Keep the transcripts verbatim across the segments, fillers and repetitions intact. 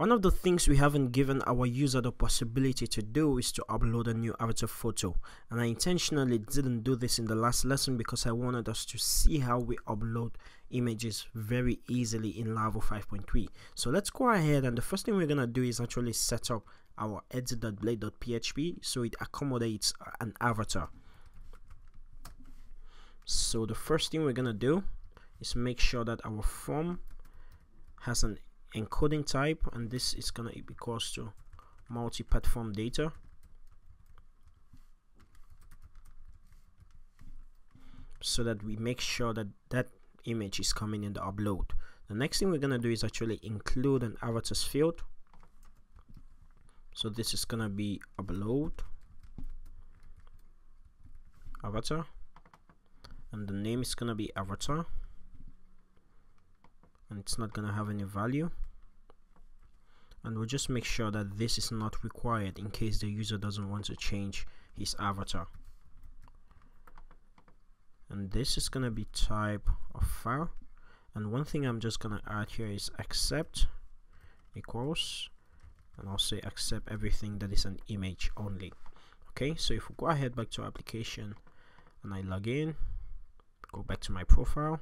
One of the things we haven't given our user the possibility to do is to upload a new avatar photo, and I intentionally didn't do this in the last lesson because I wanted us to see how we upload images very easily in Laravel five point three. So let's go ahead, and the first thing we're gonna do is actually set up our edit.blade.php so it accommodates an avatar. So the first thing we're gonna do is make sure that our form has an encoding type, and this is gonna be equals to multi-platform data. So that we make sure that that image is coming in the upload. The next thing we're gonna do is actually include an avatars field. So this is gonna be upload avatar, and the name is gonna be avatar. And it's not gonna have any value, and we'll just make sure that this is not required in case the user doesn't want to change his avatar. And this is gonna be type of file, and one thing I'm just gonna add here is accept equals, and I'll say accept everything that is an image only. Okay, so if we go ahead back to application and I log in, go back to my profile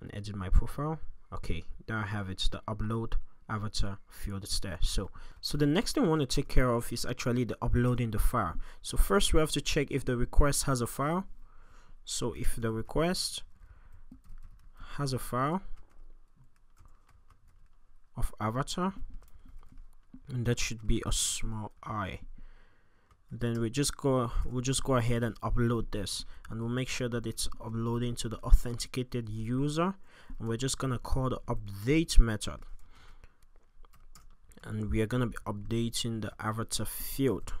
and edit my profile. Okay, there I have it, the upload avatar field is there. So so the next thing we want to take care of is actually the uploading the file. So first we have to check if the request has a file. So if the request has a file of avatar, and that should be a small i, then we just go we'll just go ahead and upload this, and we'll make sure that it's uploading to the authenticated user, and we're just gonna call the update method, and we are gonna be updating the avatar field.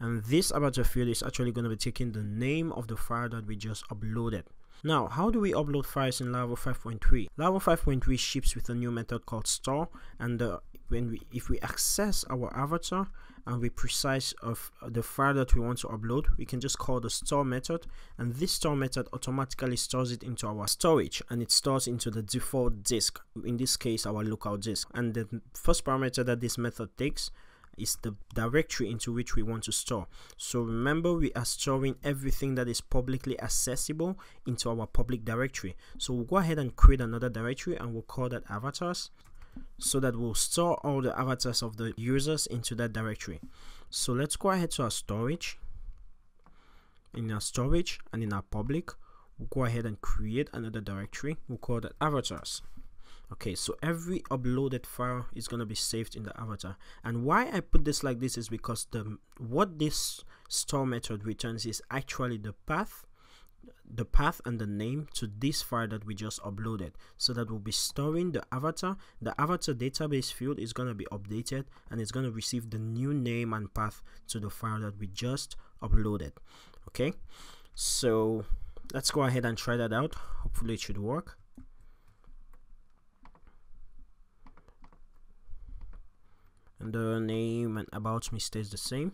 And this avatar field is actually gonna be taking the name of the file that we just uploaded. Now, how do we upload files in Laravel five point three? Laravel five point three ships with a new method called store, and uh, when we if we access our avatar and we precise of the file that we want to upload, we can just call the store method, and this store method automatically stores it into our storage, and it stores into the default disk, in this case our local disk. And the first parameter that this method takes is the directory into which we want to store. So remember, we are storing everything that is publicly accessible into our public directory. So we'll go ahead and create another directory, and we'll call that avatars, so that we'll store all the avatars of the users into that directory. So let's go ahead to our storage. In our storage and in our public, we'll go ahead and create another directory. We'll call that avatars. Okay, so every uploaded file is going to be saved in the avatar. And why I put this like this is because the what this store method returns is actually the path the path and the name to this file that we just uploaded. So that we'll be storing the avatar. The avatar database field is going to be updated, and it's going to receive the new name and path to the file that we just uploaded. Okay, so let's go ahead and try that out. Hopefully it should work. And the name and about me stays the same.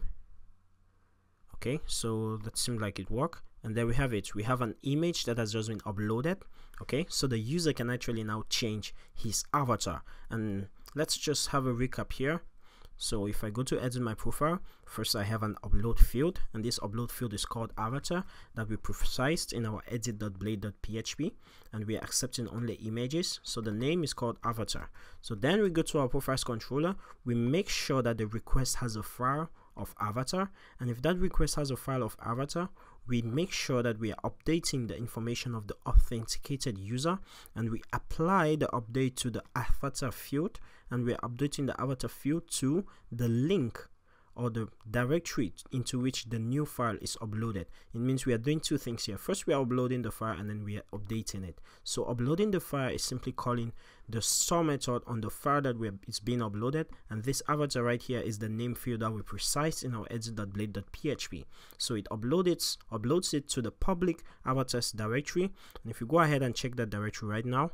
Okay, so that seemed like it worked. And there we have it. We have an image that has just been uploaded. Okay, so the user can actually now change his avatar. And let's just have a recap here. So if I go to edit my profile, first I have an upload field, and this upload field is called avatar that we precised in our edit.blade.php, and we are accepting only images, so the name is called avatar. So then we go to our profiles controller, we make sure that the request has a file of avatar, and if that request has a file of avatar, we make sure that we are updating the information of the authenticated user, and we apply the update to the avatar field, and we are updating the avatar field to the link or the directory into which the new file is uploaded. It means we are doing two things here. First, we are uploading the file, and then we are updating it. So uploading the file is simply calling the store method on the file that we are, it's being uploaded, and this avatar right here is the name field that we precised in our edit.blade.php. So it uploads it, uploads it to the public avatars directory, and if you go ahead and check that directory right now,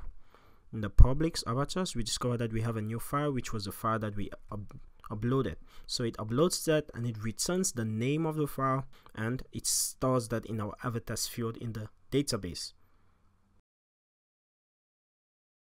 in the public's avatars, we discover that we have a new file, which was the file that we uploaded. uploaded so it uploads that, and it returns the name of the file, and it stores that in our avatars field in the database.